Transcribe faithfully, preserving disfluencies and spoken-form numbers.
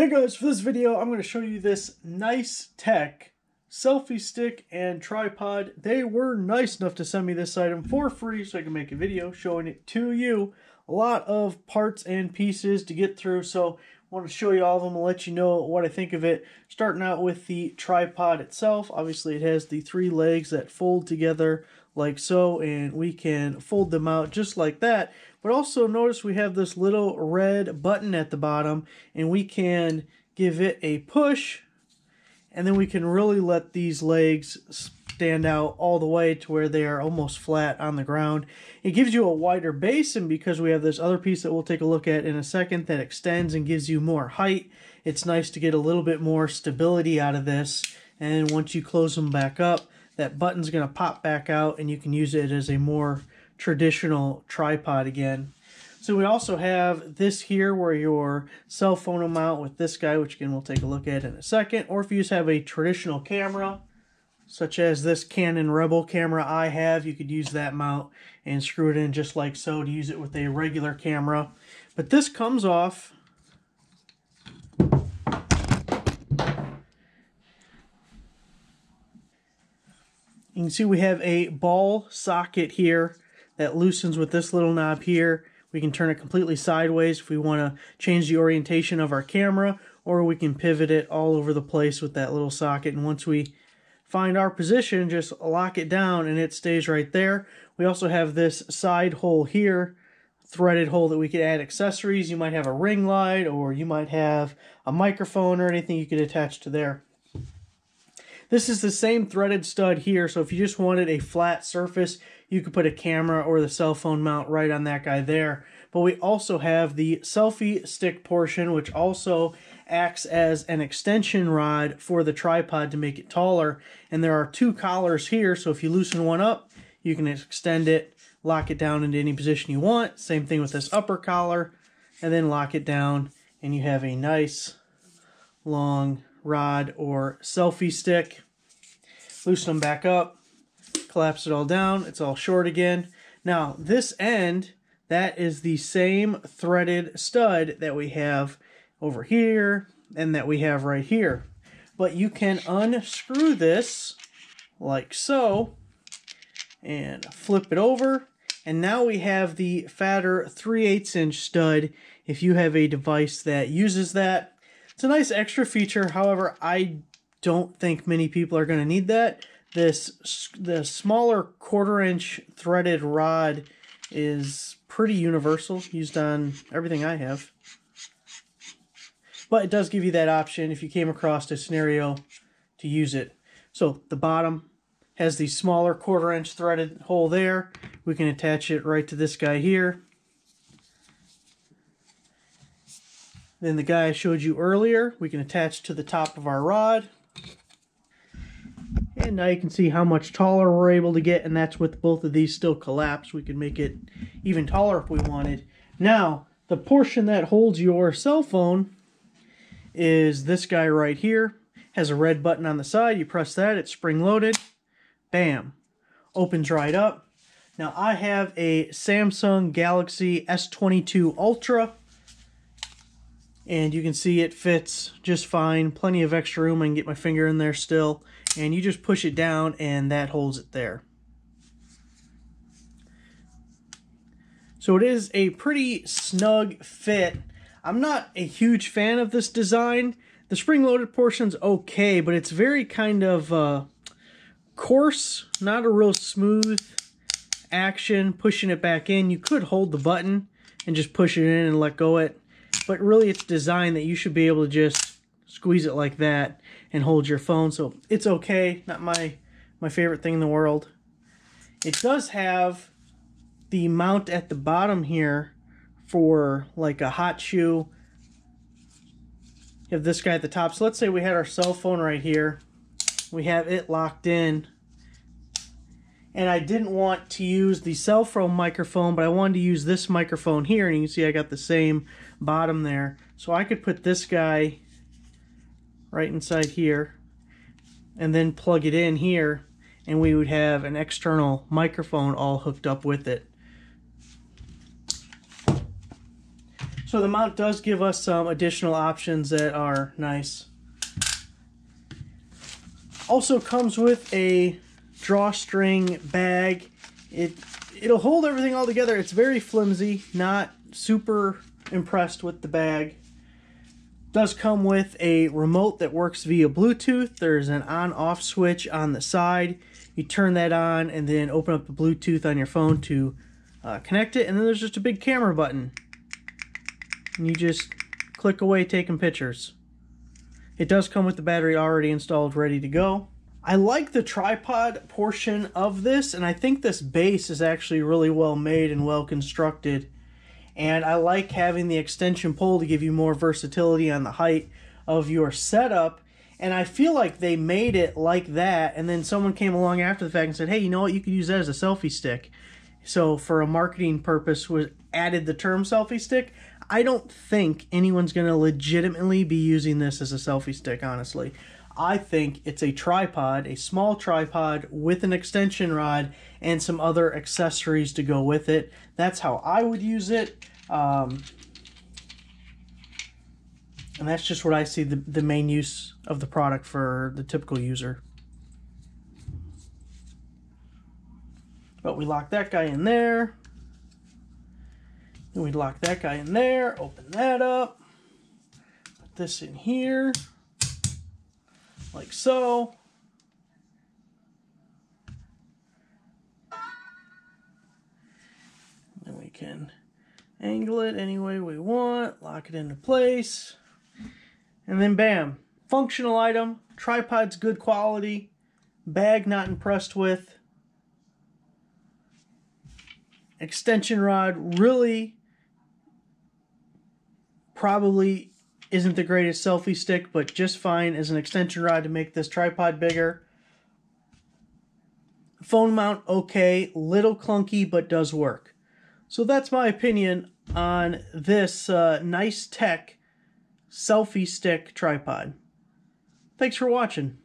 Hey guys, for this video I'm going to show you this Nycetek selfie stick and tripod. They were nice enough to send me this item for free so I can make a video showing it to you. A lot of parts and pieces to get through, so I want to show you all of them and let you know what I think of it. Starting out with the tripod itself. Obviously it has the three legs that fold together like so, and we can fold them out just like that. But also notice we have this little red button at the bottom, and we can give it a push, and then we can really let these legs stand out all the way to where they are almost flat on the ground. It gives you a wider basin because we have this other piece that we'll take a look at in a second that extends and gives you more height. It's nice to get a little bit more stability out of this, and once you close them back up, that button's going to pop back out and you can use it as a more traditional tripod again. So we also have this here where your cell phone amount with this guy, which again we'll take a look at in a second, or if you just have a traditional camera such as this Canon Rebel camera I have, you could use that mount and screw it in just like so to use it with a regular camera. But this comes off . You can see we have a ball socket here that loosens with this little knob here. We can turn it completely sideways if we want to change the orientation of our camera, or we can pivot it all over the place with that little socket. And once we find our position, just lock it down and it stays right there. We also have this side hole here, threaded hole, that we could add accessories. You might have a ring light, or you might have a microphone or anything you could attach to there. This is the same threaded stud here, so if you just wanted a flat surface, you could put a camera or the cell phone mount right on that guy there. But we also have the selfie stick portion, which also acts as an extension rod for the tripod to make it taller. And there are two collars here, so if you loosen one up, you can extend it, lock it down into any position you want. Same thing with this upper collar, and then lock it down, and you have a nice long rod or selfie stick. Loosen them back up, collapse it all down, it's all short again. Now this end, that is the same threaded stud that we have over here and that we have right here, but you can unscrew this like so and flip it over, and now we have the fatter three eighths inch stud if you have a device that uses that. It's a nice extra feature, however, I don't think many people are going to need that. This the smaller quarter inch threaded rod is pretty universal, used on everything I have. But it does give you that option if you came across a scenario to use it. So the bottom has the smaller quarter inch threaded hole there. We can attach it right to this guy here. Then the guy I showed you earlier, we can attach to the top of our rod. And now you can see how much taller we're able to get, and that's with both of these still collapsed. We can make it even taller if we wanted. Now, the portion that holds your cell phone is this guy right here. It has a red button on the side. You press that, it's spring-loaded. Bam. Opens right up. Now, I have a Samsung Galaxy S twenty-two Ultra. And you can see it fits just fine. Plenty of extra room. I can get my finger in there still. And you just push it down and that holds it there. So it is a pretty snug fit. I'm not a huge fan of this design. The spring-loaded portion's okay, but it's very kind of uh, coarse. Not a real smooth action. Pushing it back in. You could hold the button and just push it in and let go it. But really it's designed that you should be able to just squeeze it like that and hold your phone. So it's okay, not my, my favorite thing in the world. It does have the mount at the bottom here for like a hot shoe. You have this guy at the top. So let's say we had our cell phone right here. We have it locked in. And I didn't want to use the cell phone microphone, but I wanted to use this microphone here. And you can see I got the same bottom there. So I could put this guy right inside here and then plug it in here. And we would have an external microphone all hooked up with it. So the mount does give us some additional options that are nice. Also comes with a drawstring bag. It, it'll hold everything all together. It's very flimsy, not super impressed with the bag. Does come with a remote that works via Bluetooth. There's an on-off switch on the side. You turn that on and then open up the Bluetooth on your phone to uh, connect it. And then there's just a big camera button. And you just click away taking pictures. It does come with the battery already installed, ready to go. I like the tripod portion of this, and I think this base is actually really well made and well constructed. And I like having the extension pole to give you more versatility on the height of your setup. And I feel like they made it like that, and then someone came along after the fact and said, hey, you know what, you could use that as a selfie stick. So for a marketing purpose, was added the term selfie stick. I don't think anyone's going to legitimately be using this as a selfie stick, honestly. I think it's a tripod, a small tripod with an extension rod and some other accessories to go with it. That's how I would use it. Um, and that's just what I see the, the main use of the product for the typical user. But we lock that guy in there. Then we lock that guy in there, open that up. Put this in here. Like so. Then we can angle it any way we want, lock it into place, and then bam. Functional item, tripod's good quality, bag not impressed with, extension rod really probably isn't the greatest selfie stick, but just fine as an extension rod to make this tripod bigger. Phone mount, okay, little clunky, but does work. So that's my opinion on this uh, Nycetek selfie stick tripod. Thanks for watching.